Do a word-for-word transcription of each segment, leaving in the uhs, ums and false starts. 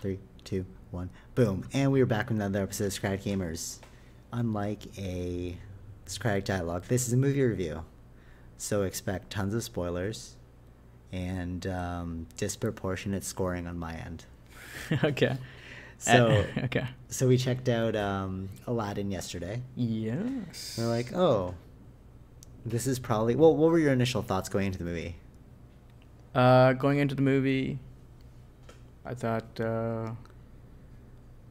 three, two, one, boom. And we are back with another episode of Socratic Gamers. Unlike a Socratic dialogue, this is a movie review. So expect tons of spoilers and um, disproportionate scoring on my end. Okay. So uh, okay. So we checked out um, Aladdin yesterday. Yes. We're like, oh, this is probably. Well, what were your initial thoughts going into the movie? Uh, going into the movie, I thought. Uh,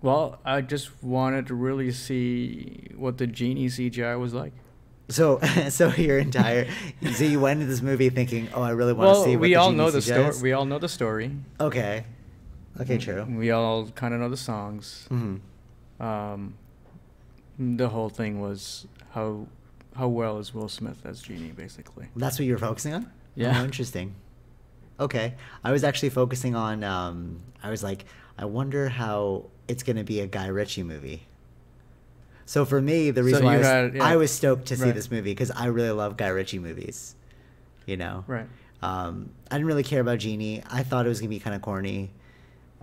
well, I just wanted to really see what the genie C G I was like. So, so your entire. So you went into this movie thinking, oh, I really want well, to see. Well, we what all the genie know the story. We all know the story. Okay. Okay, true. We all kind of know the songs. Mm-hmm. Um, the whole thing was how how well is Will Smith as Genie, basically. That's what you were focusing on? Yeah. Oh, interesting. Okay. I was actually focusing on, um, I was like, I wonder how it's going to be a Guy Ritchie movie. So for me, the reason so why I was, had, yeah. I was stoked to see right. this movie, because I really love Guy Ritchie movies, you know? Right. Um, I didn't really care about Genie. I thought it was going to be kind of corny.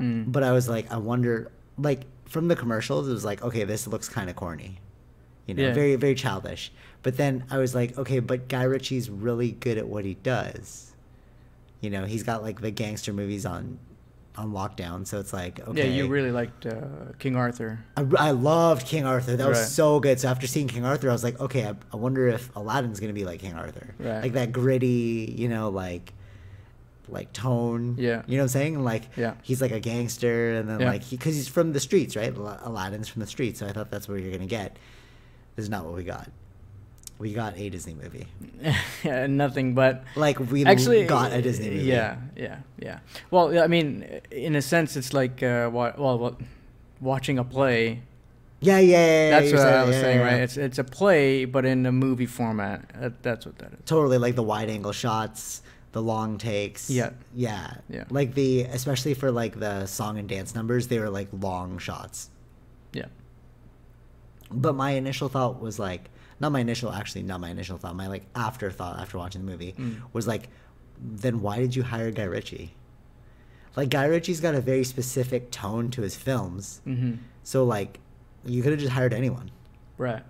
Mm. But I was like, I wonder, like, from the commercials, it was like, okay, this looks kind of corny, you know, yeah. very, very childish. But then I was like, okay, but Guy Ritchie's really good at what he does. You know, he's got, like, the gangster movies on on lockdown, so it's like, okay. Yeah, you really liked uh, King Arthur. I, I loved King Arthur. That right. was so good. So after seeing King Arthur, I was like, okay, I, I wonder if Aladdin's going to be like King Arthur. Right. Like, that gritty, you know, like... like tone, yeah, you know what I'm saying? Like, yeah, he's like a gangster, and then yeah. like he, because he's from the streets, right? Aladdin's from the streets, so I thought that's what you're gonna get. This is not what we got. We got a Disney movie, yeah, nothing but like we actually got a Disney movie. Yeah, yeah, yeah. Well, I mean, in a sense, it's like uh, wa well, watching a play. Yeah, yeah, yeah. That's what I was yeah, saying, yeah, yeah. right? It's it's a play, but in a movie format. That's what that is. Totally, like the wide angle shots. The long takes, yeah, yeah, yeah. Like the especially for like the song and dance numbers, they were like long shots. Yeah. But my initial thought was like, not my initial, actually, not my initial thought. My like afterthought after watching the movie mm. was like, then why did you hire Guy Ritchie? Like Guy Ritchie's got a very specific tone to his films, mm-hmm. so like, you could have just hired anyone, right?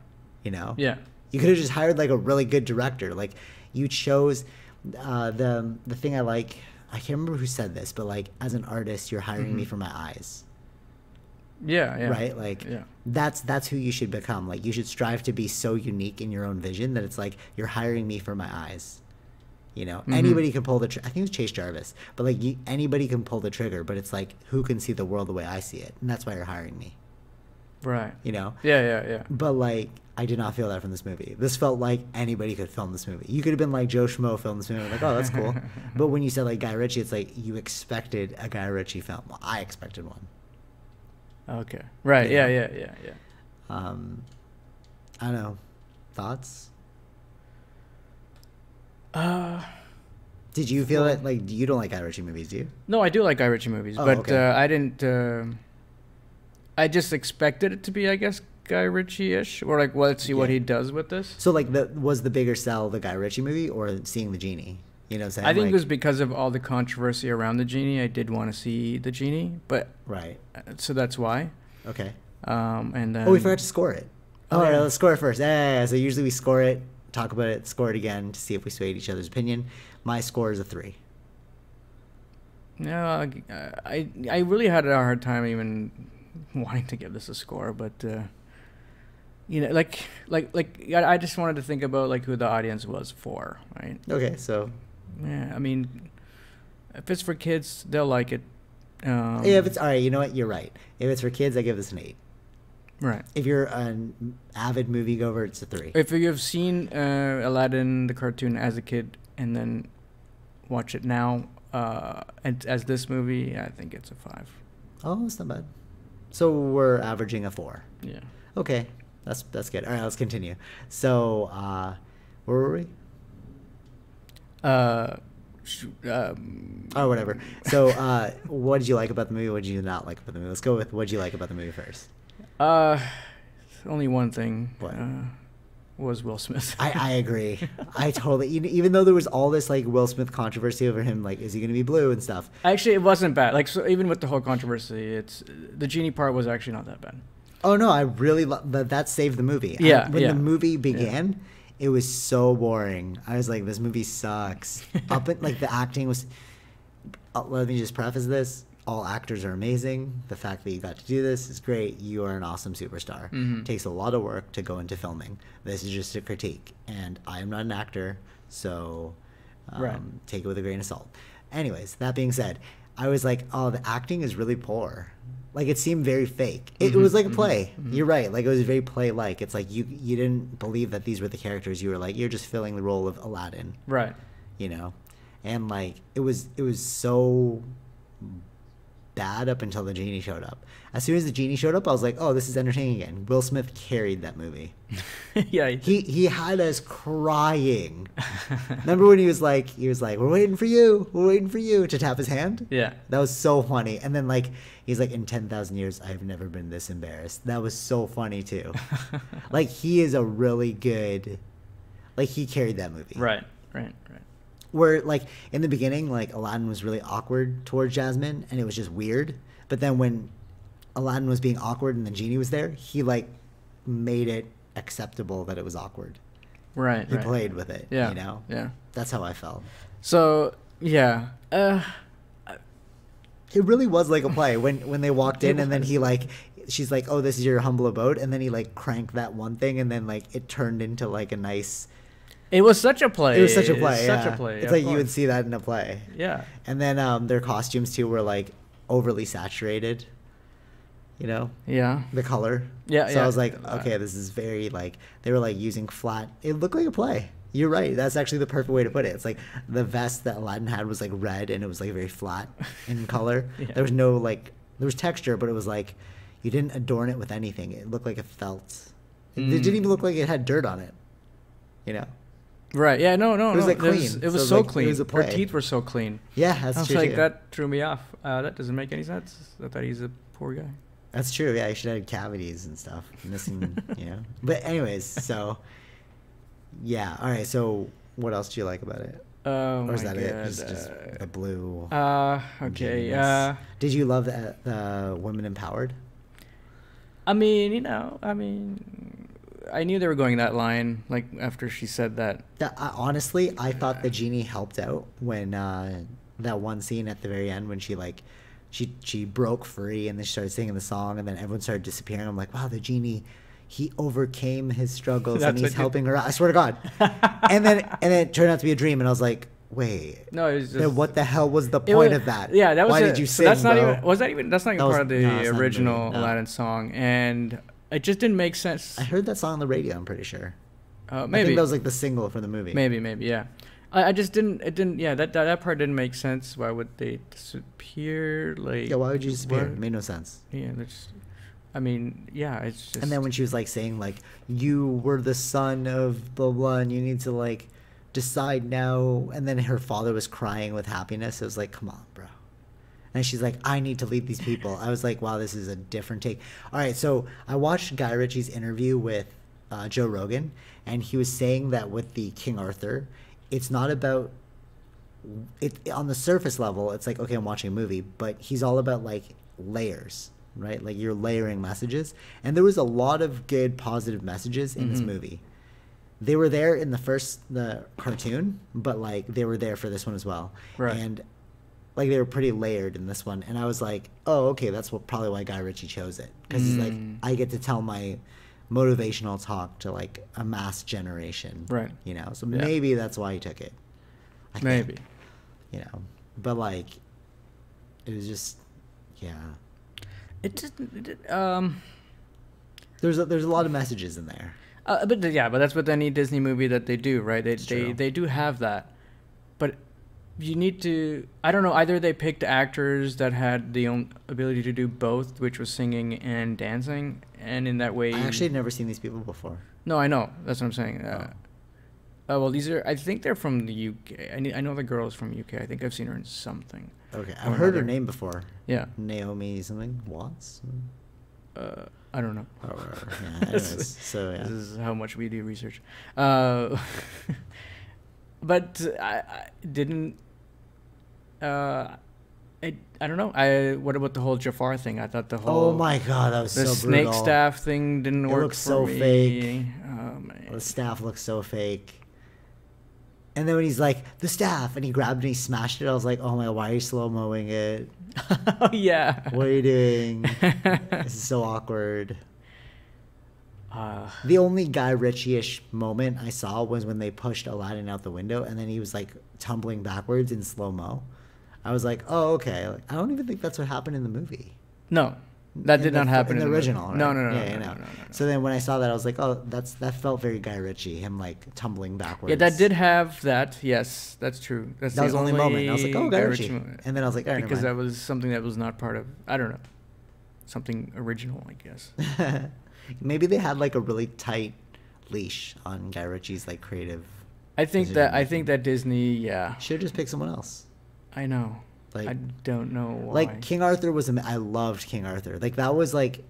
You know, yeah. You could have just hired like a really good director. Like you chose. Uh, the the thing I like, I can't remember who said this, but like as an artist, you're hiring mm-hmm. me for my eyes. Yeah, yeah. Right, like yeah. that's that's who you should become. Like you should strive to be so unique in your own vision that it's like you're hiring me for my eyes. You know, mm-hmm. anybody can pull the. Tr I think it was Chase Jarvis, but like you, anybody can pull the trigger. But it's like who can see the world the way I see it, and that's why you're hiring me. Right. You know. Yeah, yeah, yeah. But like. I did not feel that from this movie. This felt like anybody could film this movie. You could have been like Joe Schmo filmed this movie, like, oh, that's cool. But when you said like Guy Ritchie, it's like you expected a Guy Ritchie film. Well, I expected one. Okay. Right. Yeah. Yeah. Yeah. Yeah. Um, I don't know. Thoughts? Uh, did you feel well, it? Like you don't like Guy Ritchie movies, do you? No, I do like Guy Ritchie movies, oh, but okay. uh, I didn't. Uh, I just expected it to be, I guess. Guy Ritchie-ish, or like, well, let's see yeah. what he does with this. So, like, the, was the bigger sell the Guy Ritchie movie or seeing the Genie? You know what I'm saying? I think like, it was because of all the controversy around the Genie. I did want to see the Genie, but right. So that's why. Okay. Um, and then, oh, we forgot to score it. Oh, yeah. All right, let's score it first. Yeah, so usually we score it, talk about it, score it again to see if we swayed each other's opinion. My score is a three. No, I I really had a hard time even wanting to give this a score, but. Uh, You know, like, like, like, I just wanted to think about, like, who the audience was for, right? Okay, so. Yeah, I mean, if it's for kids, they'll like it. Um, yeah, if it's, all right, you know what, you're right. If it's for kids, I give this an eight. Right. If you're an avid moviegoer, it's a three. If you've seen uh, Aladdin, the cartoon, as a kid, and then watch it now uh, and, as this movie, I think it's a five. Oh, it's not bad. So we're averaging a four. Yeah. Okay. That's that's good. All right, let's continue. So, uh, where were we? Uh, um, oh, whatever. So, uh, what did you like about the movie? What did you not like about the movie? Let's go with what did you like about the movie first. Uh, only one thing. What? Uh, was Will Smith. I, I agree. I totally, even though there was all this like Will Smith controversy over him, like, is he going to be blue and stuff? Actually, it wasn't bad. Like, so even with the whole controversy, it's the genie part was actually not that bad. Oh no, I really love that. That saved the movie. Yeah. I, when yeah. the movie began, yeah. it was so boring. I was like, this movie sucks. Up at, like the acting was, uh, let me just preface this. All actors are amazing. The fact that you got to do this is great. You are an awesome superstar. Mm-hmm. It takes a lot of work to go into filming. This is just a critique. And I am not an actor, so um, right. take it with a grain of salt. Anyways, that being said, I was like, oh, the acting is really poor. Like, it seemed very fake. It, mm-hmm. it was like a play. Mm-hmm. You're right. Like, it was very play-like. It's like you, you didn't believe that these were the characters. You were like, you're just filling the role of Aladdin. Right. You know? And, like, it was, it was so... bad up until the genie showed up. As soon as the genie showed up, I was like, oh, this is entertaining again. Will Smith carried that movie. Yeah. He, he he had us crying. Remember when he was like, he was like, we're waiting for you. We're waiting for you to tap his hand. Yeah. That was so funny. And then like, he's like, in ten thousand years, I've never been this embarrassed. That was so funny too. Like he is a really good, like he carried that movie. Right, right, right. Where, like, in the beginning, like, Aladdin was really awkward towards Jasmine, and it was just weird. But then when Aladdin was being awkward and the genie was there, he, like, made it acceptable that it was awkward. Right, He right. played with it, yeah. you know? Yeah. That's how I felt. So, yeah. Uh, I... It really was like a play. When, when they walked in and then he, like... she's like, oh, this is your humble abode. And then he, like, cranked that one thing, and then, like, it turned into, like, a nice... It was such a play. It was such a play. It's yeah. such a play. It's like you would see that in a play. Yeah. And then um, their costumes too were like overly saturated. You know. Yeah. The color. Yeah. So yeah. I was like, okay, this is very like they were like using flat. It looked like a play. You're right. That's actually the perfect way to put it. It's like the vest that Aladdin had was like red and it was like very flat in color. Yeah. There was no like there was texture, but it was like you didn't adorn it with anything. It looked like it felt. Mm. It didn't even look like it had dirt on it. You know. Right. Yeah. No. No. It was no. like clean. It was, it was so, so like, clean. It was Her teeth were so clean. Yeah, that's I was true. Like too. That threw me off. Uh, that doesn't make any sense. I thought he's a poor guy. That's true. Yeah, he should have cavities and stuff. Missing, you know. But anyways, so yeah. All right. So what else do you like about it? Oh or is my that God. It? Just, just uh, the blue. Uh. Okay. Uh, Did you love the, the women empowered? I mean, you know, I mean. I knew they were going that line, like, after she said that. that uh, honestly, I thought the genie helped out when uh, that one scene at the very end when she, like, she she broke free and then she started singing the song and then everyone started disappearing. I'm like, wow, the genie, he overcame his struggles and he's helping you... her out. I swear to God. and then and then it turned out to be a dream, and I was like, wait. No, it was just... Then what the hell was the point was, of that? Yeah, that was... Why a, did you sing, so that's not even, was that even... That's not even that part was, of the no, original no. Aladdin song, and... It just didn't make sense. I heard that song on the radio, I'm pretty sure. Uh, maybe. I think that was like the single for the movie. Maybe, maybe, yeah. I, I just didn't, it didn't, yeah, that, that that part didn't make sense. Why would they disappear? Like, yeah, why would you disappear? What? It made no sense. Yeah, just, I mean, yeah, it's just. And then when she was like saying, like, you were the son of blah, blah, and you need to like decide now. And then her father was crying with happiness. It was like, come on, bro. And she's like, I need to lead these people. I was like, wow, this is a different take. All right, so I watched Guy Ritchie's interview with uh, Joe Rogan, and he was saying that with the King Arthur, it's not about it on the surface level. It's like, okay, I'm watching a movie, but he's all about like layers, right? Like you're layering messages. And there was a lot of good positive messages in mm-hmm. this movie. They were there in the first the cartoon, but like they were there for this one as well. Right. And like, they were pretty layered in this one. And I was like, oh, okay, that's what, probably why Guy Ritchie chose it. Because mm. it's like, I get to tell my motivational talk to, like, a mass generation. Right. You know? So yeah. maybe that's why he took it. I maybe. Think, you know? But, like, it was just, yeah. It didn't, it, um... There's a, there's a lot of messages in there. Uh, but, yeah, but that's with any Disney movie that they do, right? They they, they do have that. But... You need to, I don't know, either they picked actors that had the own ability to do both, which was singing and dancing, and in that way... I actually had never seen these people before. No, I know. That's what I'm saying. Oh. Uh, uh, well, these are, I think they're from the U K. I, need, I know the girl's from U K. I think I've seen her in something. Okay, I've heard another. her name before. Yeah. Naomi something? Watts? Uh, I don't know. Oh, yeah. Anyways, so yeah. This is how much we do research. Uh, but I, I didn't. Uh, I I don't know. I what about the whole Jafar thing? I thought the whole. Oh my god, that was so brutal. The snake staff thing didn't it work. It looks so me. fake. Oh, man. The staff looks so fake. And then when he's like, the staff, and he grabbed it and he smashed it, I was like, oh my, why are you slow-moing it? Oh, yeah. What are you doing? This is so awkward. Uh, the only Guy Ritchie-ish moment I saw was when they pushed Aladdin out the window, and then he was like tumbling backwards in slow-mo. I was like, oh, okay. Like, I don't even think that's what happened in the movie. No, that did not happen in the original. No, no, no. So then when I saw that, I was like, oh, that's that felt very Guy Ritchie, him like tumbling backwards. Yeah, that did have that. Yes, that's true. That's that was the only moment. I was like, oh, Guy Ritchie. And then I was like, all right, because that was something that was not part of, I don't know, something original, I guess. Maybe they had like a really tight leash on Guy Ritchie's like creative. I think that I think that Disney, yeah, should just pick someone else. I know. Like, I don't know why. Like, King Arthur was... Am I loved King Arthur. Like, that was, like,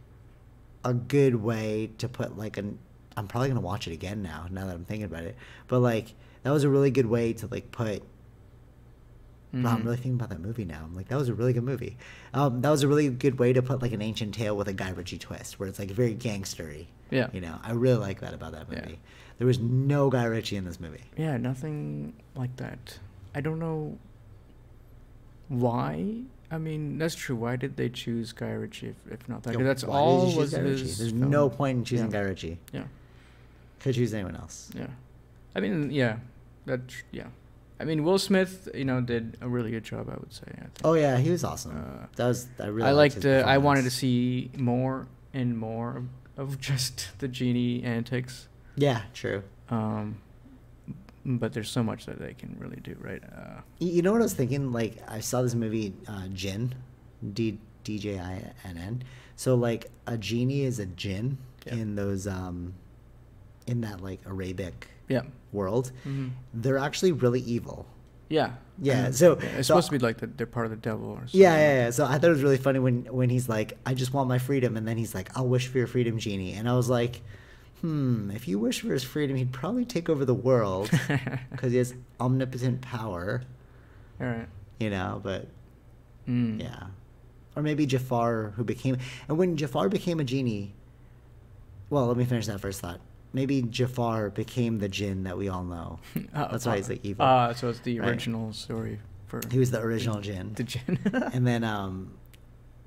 a good way to put, like, an... I'm probably going to watch it again now, now that I'm thinking about it. But, like, that was a really good way to, like, put... Mm-hmm. Wow, I'm really thinking about that movie now. I'm like, that was a really good movie. Um, that was a really good way to put, like, an ancient tale with a Guy Ritchie twist, where it's, like, very gangstery. Yeah. You know? I really like that about that movie. Yeah. There was no Guy Ritchie in this movie. Yeah, nothing like that. I don't know... Why? I mean, that's true. Why did they choose Guy Ritchie if, if not that? Yo, that's all was Guy Ritchie? There's film. no point in choosing yeah. Guy Ritchie. Yeah. Could choose anyone else. Yeah. I mean, yeah. That yeah. I mean, Will Smith, you know, did a really good job, I would say. I think. Oh yeah, he was awesome. Uh, that was I really. I liked. liked uh, I wanted to see more and more of just the genie antics. Yeah. True. Um. But there's so much that they can really do, right? Uh, you know what I was thinking? Like, I saw this movie, uh, Djinn, D J I N N. So, like, a genie is a djinn yeah. in those, um, in that, like, Arabic yeah. world. Mm-hmm. They're actually really evil. Yeah. Yeah, I mean, so... Yeah, it's so, supposed to be, like, the, they're part of the devil or something. Yeah, yeah, yeah. So I thought it was really funny when, when he's like, I just want my freedom. And then he's like, I'll wish for your freedom, genie. And I was like... Hmm, if you wish for his freedom, he'd probably take over the world because he has omnipotent power. All right. You know, but mm. yeah. Or maybe Jafar, who became... And when Jafar became a genie... Well, let me finish that first thought. Maybe Jafar became the djinn that we all know. Uh, that's uh, why he's like evil. Ah, uh, so it's the right? original story for... He was the original the, djinn. The djinn. And then, um...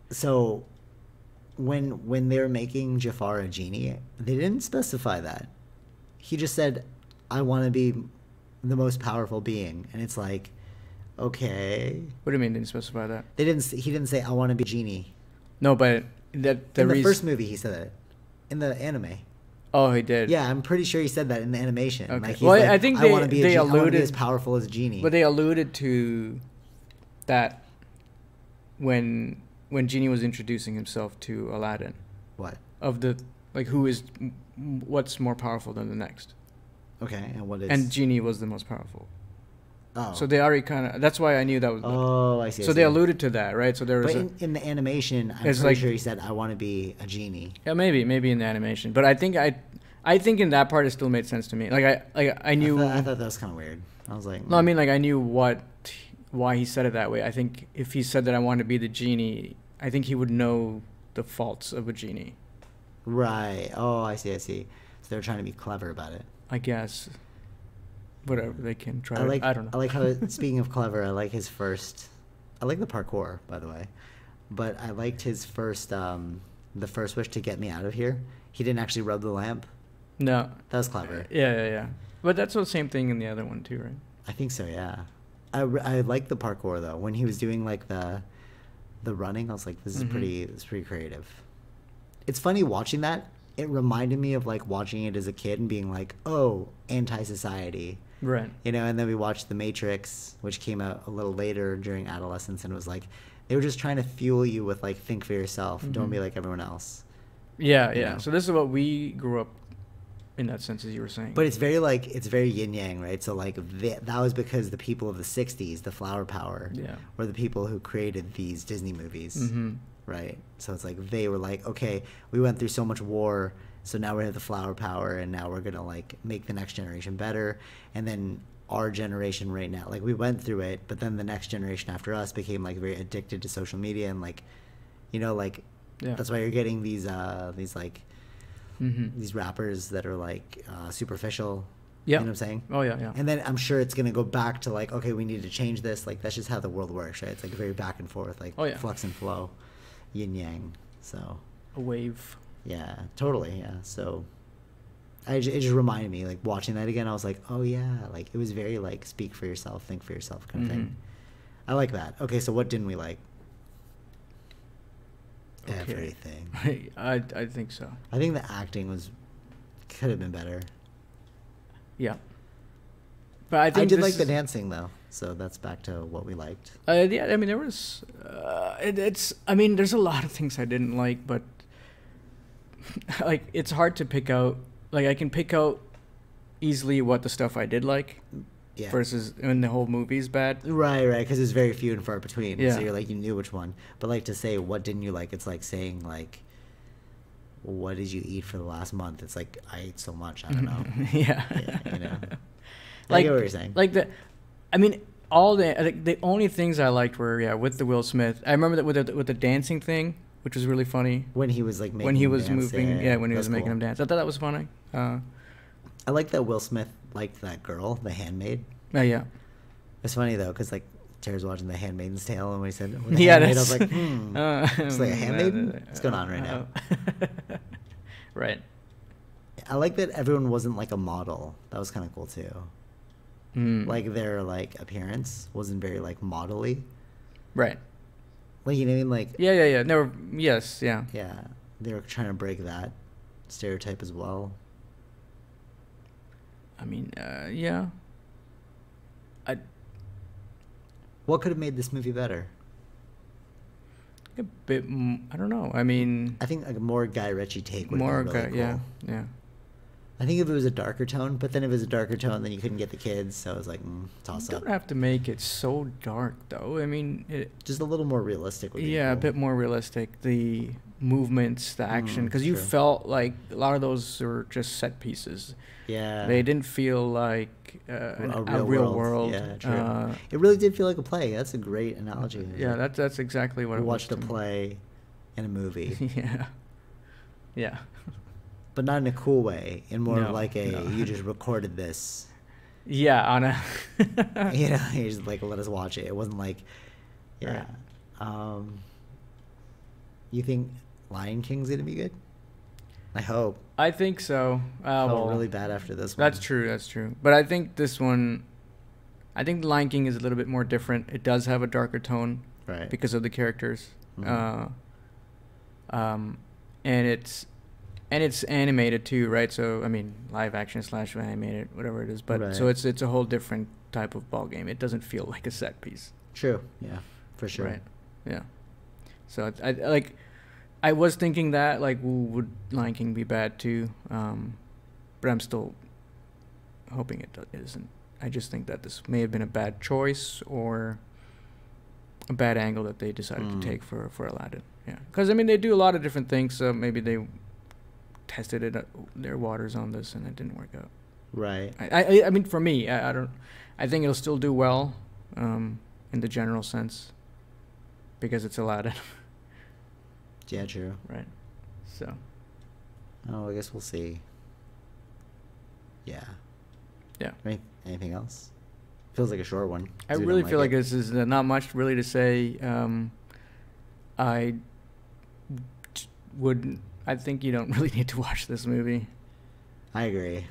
So... When when they were making Jafar a genie, they didn't specify that. He just said, I want to be the most powerful being. And it's like, okay. What do you mean didn't specify that? They didn't. He didn't say, I want to be genie. No, but that... The in the first movie, he said that. In the anime. Oh, he did. Yeah, I'm pretty sure he said that in the animation. Okay. Like, he's well, like, I think they, I want to be they alluded... I want to be as powerful as genie. But they alluded to that when... When Genie was introducing himself to Aladdin. What? Of the, like, who is, what's more powerful than the next? Okay, and what is? And Genie was the most powerful. Oh. So they already kind of, that's why I knew that was. Oh, I see. So I see. They alluded to that, right? So there was. But a, in, in the animation, I'm pretty like, sure he said, I want to be a Genie. Yeah, maybe, maybe in the animation. But I think I, I think in that part it still made sense to me. Like, I like I knew. I thought, I thought that was kind of weird. I was like. No, I mean, like, I knew what. Why he said it that way. I think if he said that I want to be the genie, I think he would know the faults of a genie. Right. Oh, I see, I see. So they're trying to be clever about it. I guess. Whatever, they can try I, like, I don't know. I like how, speaking of clever, I like his first... I like the parkour, by the way. But I liked his first... Um, the first wish to get me out of here. He didn't actually rub the lamp. No. That was clever. Yeah, yeah, yeah. But that's the same thing in the other one, too, right? I think so, yeah. I, I like the parkour though. When he was doing like the, the running, I was like, this is mm-hmm. pretty. It's pretty creative. It's funny watching that. It reminded me of like watching it as a kid and being like, oh, anti-society, right? You know. And then we watched The Matrix, which came out a little later during adolescence, and it was like, they were just trying to fuel you with like, think for yourself, mm-hmm. don't be like everyone else. Yeah, you yeah. know? So this is what we grew up. In that sense, as you were saying. But it's very, like, it's very yin-yang, right? So, like, th that was because the people of the sixties, the flower power, yeah. were the people who created these Disney movies, mm-hmm. right? So it's like they were like, okay, we went through so much war, so now we have the flower power, and now we're gonna like make the next generation better. And then our generation right now, like we went through it, but then the next generation after us became like very addicted to social media and like, you know, like yeah. that's why you're getting these uh these like mm-hmm. these rappers that are like uh, superficial. Yeah. You know what I'm saying? Oh, yeah, yeah. And then I'm sure it's going to go back to, like, okay, we need to change this. Like, that's just how the world works, right? It's, like, very back and forth, like, oh, yeah. flux and flow, yin-yang, so. A wave. Yeah, totally, yeah. So I, it just reminded me, like, watching that again, I was like, oh, yeah. Like, it was very, like, speak for yourself, think for yourself kind of mm-hmm. thing. I like that. Okay, so what didn't we like? Okay. Everything. I, I think so. I think the acting was, could have been better. Yeah, but I, think I did like the dancing though, so that's back to what we liked. Uh, yeah, I mean there was, uh, it, it's. I mean, there's a lot of things I didn't like, but like it's hard to pick out. Like I can pick out easily what the stuff I did like, yeah. versus when the whole movie's bad. Right, right, because it's very few and far between. Yeah. So you're like you knew which one, but like to say what didn't you like? It's like saying like. What did you eat for the last month? It's like I ate so much. I don't know. yeah. yeah, you know. Like I get what you're saying. Like the, I mean, all the like the only things I liked were yeah with the Will Smith. I remember that with the, with the dancing thing, which was really funny. When he was like making when he was moving, yeah, when he was cool. making him dance. I thought that was funny. Uh, I like that Will Smith liked that girl, the handmaid. Oh uh, yeah. It's funny though, cause like. Tara's watching The Handmaid's Tale, and when he said, when the yeah, that's, I was like, hmm, uh, it's like a handmaiden? Uh, What's going on right uh, now? right. I like that everyone wasn't like a model. That was kind of cool, too. Mm. Like, their, like, appearance wasn't very, like, model-y. Right. Like, you know what I mean? Like, yeah, yeah, yeah. No, yes, yeah. Yeah. They were trying to break that stereotype as well. I mean, uh, yeah. I... What could have made this movie better? A bit, I don't know. I mean, I think a more Guy Ritchie take would more, have been really Guy, cool. yeah, yeah. I think if it was a darker tone, but then if it was a darker tone, then you couldn't get the kids, so it was like mm, toss you up. Don't have to make it so dark, though. I mean, it, just a little more realistic. Would be yeah, cool. a bit more realistic. The movements, the action, because mm, you felt like a lot of those were just set pieces. Yeah, they didn't feel like. Uh, an, a, real a real world, world. Yeah, true. Uh, it really did feel like a play. That's a great analogy. Yeah, that's that's exactly what I watched a play in a movie. yeah, yeah, but not in a cool way. In more no, like a no. you just recorded this. Yeah, on a you know, you just like let us watch it. It wasn't like yeah. Right. Um, you think Lion King's gonna be good? I hope. I think so. Uh, Felt well, really bad after this one. That's true. That's true. But I think this one, I think Lion King is a little bit more different. It does have a darker tone, right? Because of the characters, mm-hmm. uh, um, and it's and it's animated too, right? So I mean, live action slash animated, whatever it is. But right. so it's it's a whole different type of ball game. It doesn't feel like a set piece. True. Yeah, for sure. Right. Yeah. So it's, I, I like. I was thinking that, like, would Lion King be bad too? Um, but I'm still hoping it isn't. I just think that this may have been a bad choice or a bad angle that they decided mm. to take for, for Aladdin. Yeah, because, I mean, they do a lot of different things, so maybe they tested it, uh, their waters on this and it didn't work out. Right. I, I, I mean, for me, I, I don't... I think it'll still do well um, in the general sense because it's Aladdin. Yeah, true. Right. So. Oh, I guess we'll see. Yeah. Yeah. Any, anything else? Feels like a short one. I really feel like, like this is not much really to say. Um, I wouldn't. I think you don't really need to watch this movie. I agree.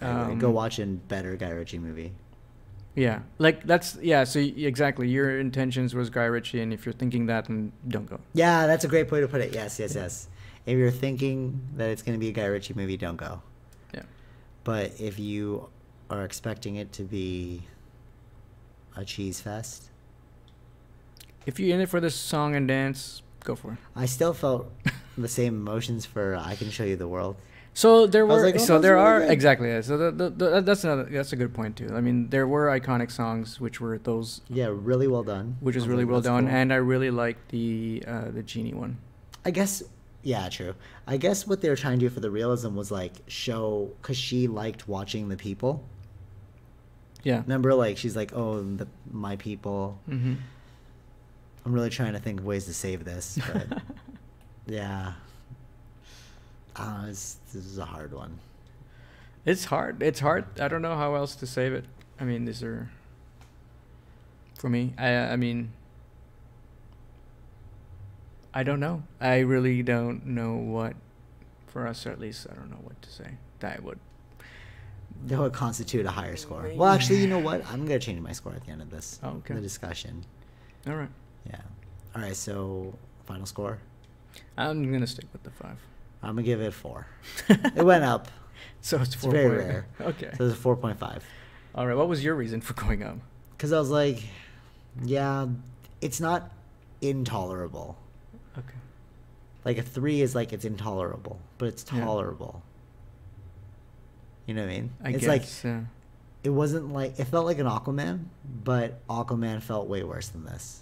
I um, agree. Go watch a better Guy Ritchie movie. Yeah. Like, that's, yeah, so exactly. Your intentions was Guy Ritchie, and if you're thinking that, then don't go. Yeah, that's a great way to put it. Yes, yes, yeah. yes. If you're thinking that it's going to be a Guy Ritchie movie, don't go. Yeah. But if you are expecting it to be a cheese fest. If you're in it for the song and dance, go for it. I still felt the same emotions for I Can Show You the World. So there were, like, oh, so there are, exactly. Yeah, so the, the, the, that's another, that's a good point too. I mean, there were iconic songs, which were those. Yeah, really well done. Which is really like, well done, cool. And I really liked the uh, the genie one. I guess, yeah, true. I guess what they were trying to do for the realism was like show, because she liked watching the people. Yeah. Remember, like she's like, oh, the, my people. Mm-hmm. I'm really trying to think of ways to save this, but yeah. Uh, this, this is a hard one. It's hard. It's hard. I don't know how else to save it. I mean, these are for me. I I mean, I don't know. I really don't know what, for us at least, I don't know what to say that would that would constitute a higher score. Well, actually, you know what? I'm gonna change my score at the end of this. Oh, okay. The discussion. All right. Yeah. All right. So final score. I'm gonna stick with the five. I'm gonna give it a four. It went up, so it's, it's four very point. Rare. Okay, so it's a four point five. All right, what was your reason for going up? Because I was like, yeah, it's not intolerable. Okay. Like a three is like it's intolerable, but it's tolerable. Yeah. You know what I mean? I it's guess, like yeah. It wasn't like it felt like an Aquaman, but Aquaman felt way worse than this.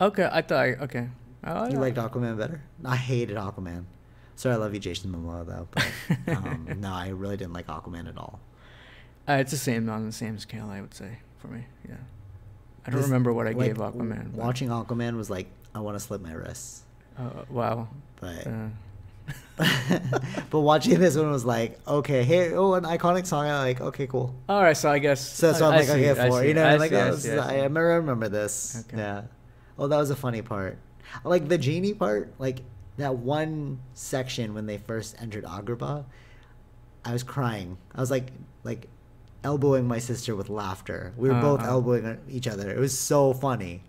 Okay, I thought. I, okay. Oh, you liked Aquaman better? I hated Aquaman. Sorry, I love you, Jason Momoa, though. But, um, no, I really didn't like Aquaman at all. Uh, it's the same on the same scale, I would say, for me. Yeah, I don't this, remember what I like, gave Aquaman. Watching but. Aquaman was like, I want to slip my wrists. Uh, wow. But uh. But watching this one was like, okay, hey, oh, an iconic song. I'm like, okay, cool. All right, so I guess. So that's so why I'm I like, okay, four. You know, I like see, I, was, I, I, I remember this. Okay. Yeah. Oh, that was a funny part. Like the genie part, like that one section when they first entered Agrabah, I was crying. I was like, like elbowing my sister with laughter. We were uh, both elbowing each other. It was so funny.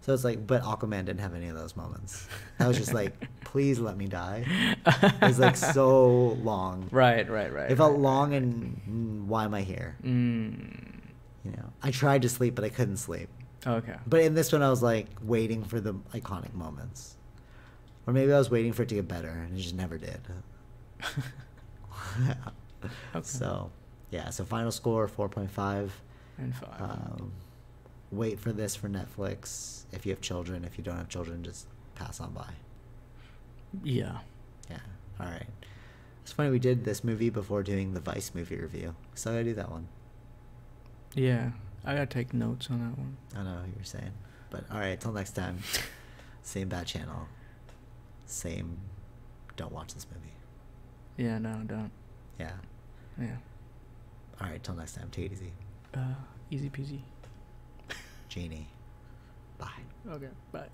So it's like, but Aquaman didn't have any of those moments. I was just like, please let me die. It was like so long. Right, right, right. It felt right, long, right. And mm, why am I here? Mm. You know, I tried to sleep, but I couldn't sleep. Okay. But in this one, I was like waiting for the iconic moments, or maybe I was waiting for it to get better, and it just never did. Okay. So, yeah. So final score four point five. And five. Um, wait for this for Netflix. If you have children, if you don't have children, just pass on by. Yeah. Yeah. All right. It's funny we did this movie before doing the Vice movie review. So I gotta do that one. Yeah. I gotta take notes on that one. I know what you're saying. But alright, till next time. Same bad channel. Same. Don't watch this movie. Yeah, no, don't. Yeah. Yeah. Alright, till next time. Take it easy. Uh, easy peasy. Genie. Bye. Okay, bye.